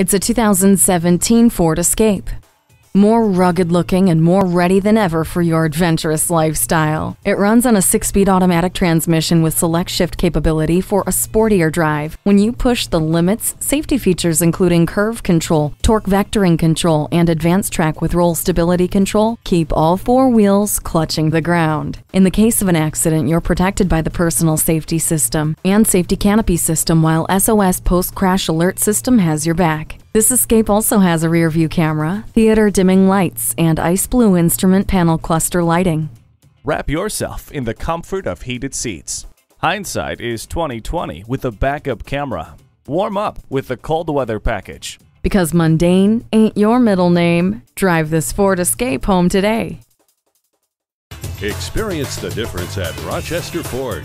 It's a 2017 Ford Escape. More rugged looking and more ready than ever for your adventurous lifestyle. It runs on a 6-speed automatic transmission with select shift capability for a sportier drive. When you push the limits, safety features including curve control, torque vectoring control, and advanced track with roll stability control keep all four wheels clutching the ground. In the case of an accident, you're protected by the personal safety system and safety canopy system, while SOS post-crash alert system has your back. This Escape also has a rear-view camera, theater dimming lights, and ice blue instrument panel cluster lighting. Wrap yourself in the comfort of heated seats. Hindsight is 20/20 with a backup camera. Warm up with the cold weather package. Because mundane ain't your middle name, drive this Ford Escape home today. Experience the difference at Rochester Ford.